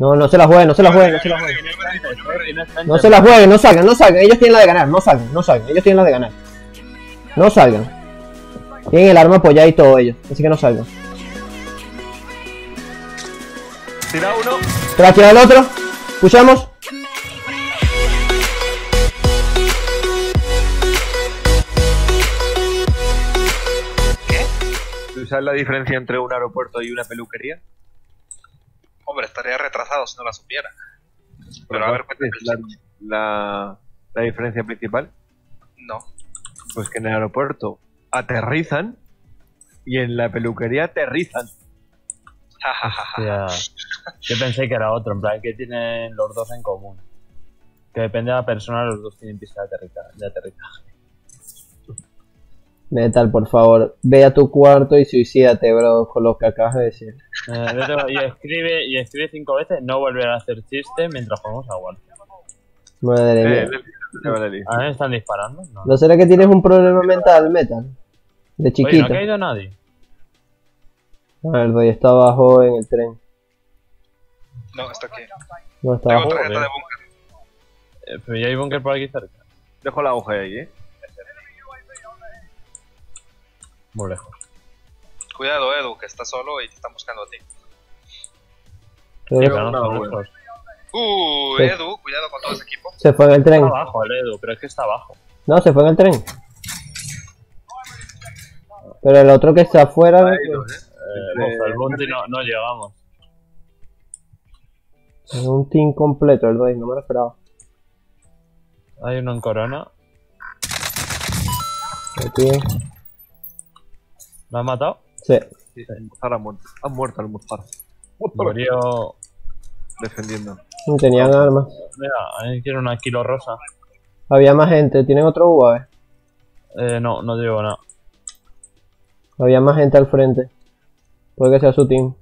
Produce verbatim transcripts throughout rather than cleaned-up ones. No, no se la jueguen, no se la jueguen, no se la jueguen. No se la jueguen, no salgan, no salgan. Ellos tienen la de ganar, no salgan, no salgan. Ellos tienen la de ganar. No salgan. Tienen el arma apoyada y todo ellos, así que no salgan. Tira uno. Te la tira el otro. Pushamos. ¿Tú sabes la diferencia entre un aeropuerto y una peluquería? Hombre, estaría retrasado si no la supiera. Pero a ver, ¿cuál es la, la, la diferencia principal? No. Pues que en el aeropuerto aterrizan y en la peluquería aterrizan. Hostia, yo pensé que era otro, en plan, que tienen los dos en común. Que depende de la persona, los dos tienen pista de aterrizaje. De aterrizaje. Metal, por favor, ve a tu cuarto y suicídate, bro, con lo que acabas de decir. Eh, y, escribe, y escribe cinco veces, no volver a hacer chiste mientras jugamos a War. Madre mía. Eh, ¿A mí me están disparando? No. ¿No será que tienes un problema mental, Metal? De chiquito. Oye, no ha caído nadie. A ver, doy, está abajo en el tren. No, está aquí. No, está abajo. Tengo tarjeta de búnker. Eh, pero ya hay búnker por aquí cerca. Dejo la aguja ahí, eh. Muy lejos. Cuidado, Edu, que está solo y te están buscando a ti. Uh, Edu, cuidado con todo ese equipo. Se fue en el tren. Está abajo el Edu, pero es que está abajo. No, se fue en el tren. Pero el otro que está afuera. Ahí, ¿no? ¿Eh? Eh, eh, el bounty no, no llegamos. Es un team completo el Dwayne, no me lo esperaba. Hay uno en corona. Aquí. ¿Lo has matado? Sí. Sí, Muzar ha muerto. Ha muerto el Muzar. Murió defendiendo. No tenían armas. Mira, ahí quiero una kilo rosa. Había más gente. ¿Tienen otro U A V? Eh, no, no llevo nada. Había más gente al frente. Puede que sea su team.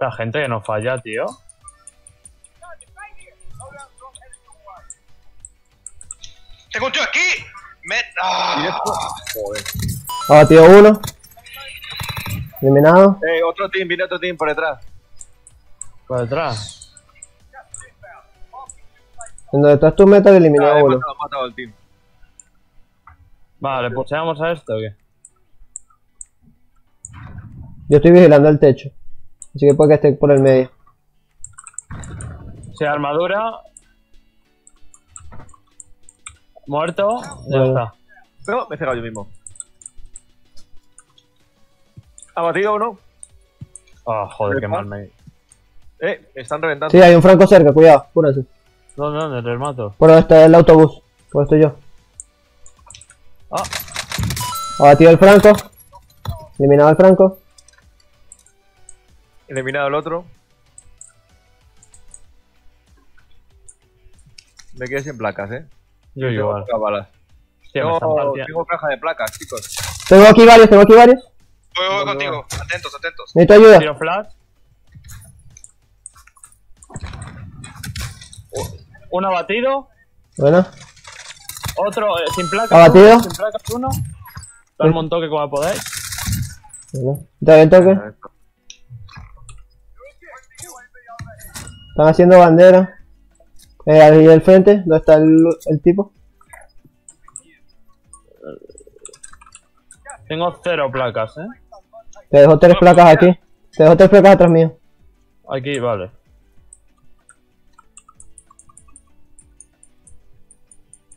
La gente que nos falla, tío. ¡Tengo un tío aquí! ¡Meta! Joder. Ah, tío, uno. Eliminado. Eh, otro team, viene otro team por detrás. Por detrás. En donde estás tú, Meta, eliminado ah, uno. Matado, matado el team. Vale, pues llegamos a esto o qué. Yo estoy vigilando el techo. Así que puede que esté por el medio. O sea, armadura. Muerto. Ya bueno. Está. Pero me he cegado yo mismo. ¿Abatido o no? Ah, oh, joder, qué mal me... Eh, me están reventando. Sí, hay un franco cerca, cuidado, cúrate. No, no, no, les mato. Bueno, este es el autobús. Pues estoy yo. Ah. Abatido el franco. Eliminado el franco. Eliminado el otro. Me quedé sin placas, eh. Yo igual. Tengo, tengo caja de placas, chicos. Tengo aquí varios, tengo aquí varios. Voy, voy contigo. Atentos, atentos. Necesito ayuda. Tiro flash. Un abatido. Bueno. Otro eh, sin placas. Abatido. Uno, sin placas uno. Darme un toque como podáis. Bueno. Dale el toque. Están haciendo bandera. Eh, ahí del frente, ¿dónde está el, el tipo? Tengo cero placas, eh. Te dejo tres placas aquí. Te dejo tres placas atrás mío. Aquí, vale.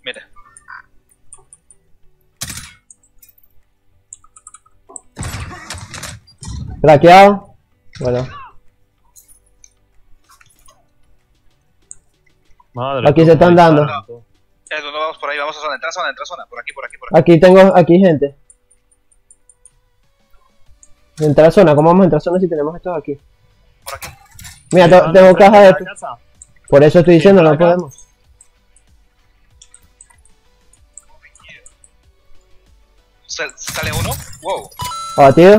Mira. Craqueado. Bueno. Madre, aquí se están dando. Edu, no vamos por ahí, vamos a zona, entra zona, entra zona, por aquí, por aquí, por aquí. Aquí tengo, aquí gente. Entra zona, ¿cómo vamos a entrar zona si tenemos estos aquí? Por aquí. Mira, sí, tengo caja de esto. Por eso estoy diciendo, no podemos. Sale uno, wow. Abatido.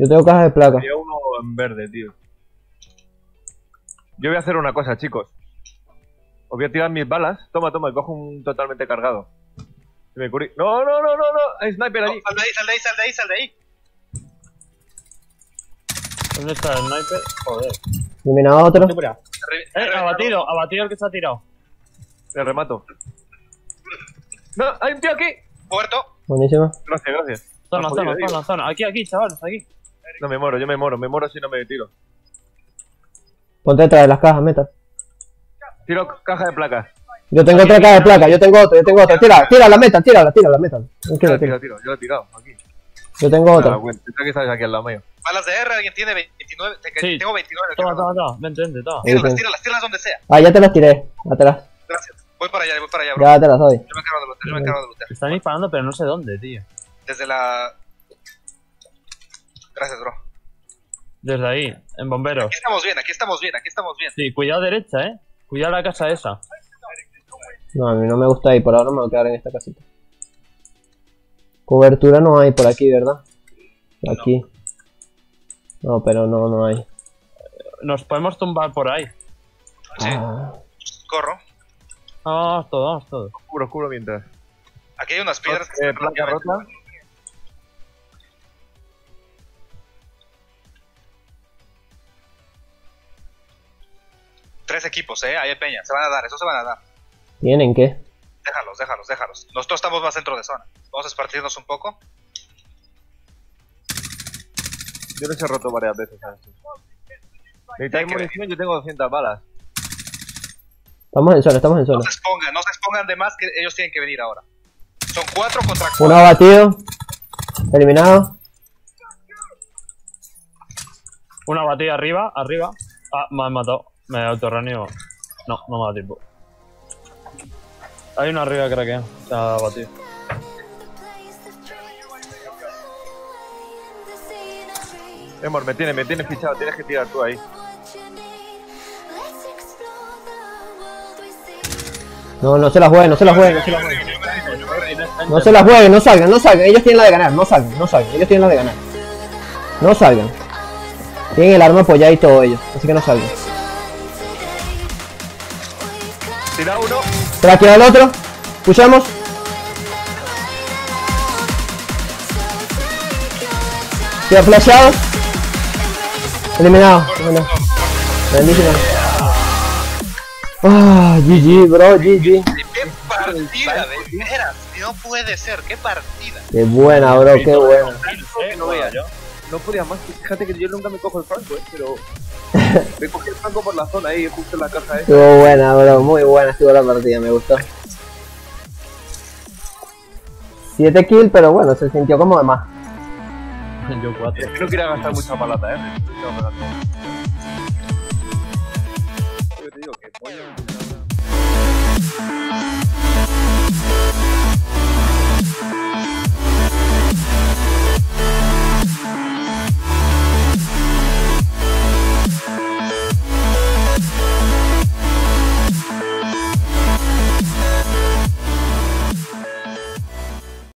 Yo tengo cajas de placas. Había uno en verde, tío. Yo voy a hacer una cosa, chicos. Os voy a tirar mis balas. Toma, toma, cojo un totalmente cargado. Se me ocurrió. No, no, no, no, no. Hay sniper ahí. Sal de ahí, sal de ahí, sal de ahí, sal de ahí. ¿Dónde está el sniper? Joder. Eliminado otro. Eh, abatido, abatido el que se ha tirado. Te remato. No, hay un tío aquí. Muerto. Buenísimo. Gracias, gracias. Zona, zona, zona, zona. Aquí, aquí, chavales, aquí. No me moro, yo me moro, me moro si no me tiro. Ponte detrás de las cajas, meta. Tiro caja de placas. Yo tengo tres cajas de placas, yo tengo otra, yo tengo otra. Tira, tira la meta, tira la, tira la meta. Tira, tira, tira. Yo la he tirado, aquí. Yo tengo otra. Esta que sabes aquí al lado mío. Balas de R, alguien tiene veintinueve. Sí. Tengo veintinueve. Toma, toma, toma. Vente, vente, toma. Tíralas, tíralas, tíralas donde sea. Ah, ya te las tiré. Atrás. Gracias. Voy para allá, voy para allá, bro. Ya te las doy. Yo me encargo de lootear, yo me encargo de lootear. Están disparando, pero no sé dónde, tío. Desde la... Gracias, bro. Desde ahí, en bomberos. Aquí estamos bien, aquí estamos bien, aquí estamos bien. Sí, cuidado derecha, eh. Cuidado la casa esa. No, a mí no me gusta ahí, por ahora me voy a quedar en esta casita. Cobertura no hay por aquí, ¿verdad? Aquí. No, no pero no, no hay. Nos podemos tumbar por ahí. Sí. Ah. Corro. No, vamos todos, vamos todos. Oscuro, oscuro mientras. Aquí hay unas piedras que eh, se placa rota. Tres equipos, eh, ahí hay peña, se van a dar, eso se van a dar. ¿Tienen qué? Déjalos, déjalos, déjalos. Nosotros estamos más dentro de zona. Vamos a esparcirnos un poco. Yo les he roto varias veces a estos. Necesitáis munición, yo tengo doscientas balas. Estamos en zona, estamos en zona. No se expongan, no se expongan de más, que ellos tienen que venir ahora. Son cuatro contra cuatro. Uno abatido. Eliminado. Una abatida arriba, arriba. Ah, me han matado. Me autorraneo. No, no me da tiempo. Hay una arriba craqueada. Se ha abatido. Amor, me tienes, me tienes fichado. Tienes que tirar tú ahí. No, no se la jueguen, no se la jueguen, no se la jueguen. No se la jueguen, no salgan, no salgan. Ellos tienen la de ganar, no salgan, no salgan. Ellos tienen la de ganar. No salgan. Tienen el arma apoyada y todo ellos, así que no salgan. Tira uno. Traquea al otro. Pushamos. Tira flasheado. Eliminado. Bueno. Buenísimo. Ah, oh, G G, bro, G G. Qué partida de veras, no puede ser, qué partida. Qué buena, bro, qué buena. No podía más, fíjate que yo nunca me cojo el franco, eh, pero... me cogí el franco por la zona ahí, justo en la caja esa. Estuvo buena, bro, muy buena estuvo la partida, me gustó. siete kills, pero bueno, se sintió como de más. Yo cuatro. No quería gastar mucha palata, eh. Yo te digo que...